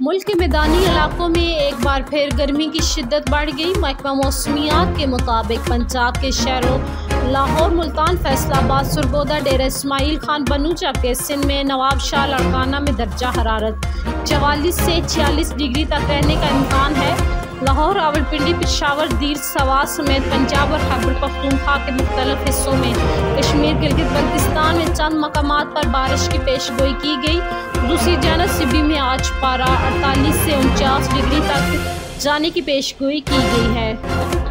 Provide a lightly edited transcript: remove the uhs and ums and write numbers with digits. मुल्क के मैदानी इलाकों में एक बार फिर गर्मी की शिद्दत बढ़ गई। महकमा मौसमियात के मुताबिक पंजाब के शहरों लाहौर, मुल्तान, फैसलाबाद, सरगोधा, डेरा इस्माइल खान, बनूचा के सिंध में नवाबशाह, लाड़काना में दर्जा हरारत 44 से 46 डिग्री तक रहने का इम्कान है। लाहौर, रावलपिंडी, पेशावर, दीर, सवा समेत पंजाब और खैबर पख्तूनख्वा के मुख्तलिफ हिस्सों में, कश्मीर, गिलगित-बल्तिस्तान में चंद मकामात पर बारिश की पेशगोई की गई। दूसरी जानब सिबी में आज पारा 48 से 49 डिग्री तक जाने की पेशगोई की गई है।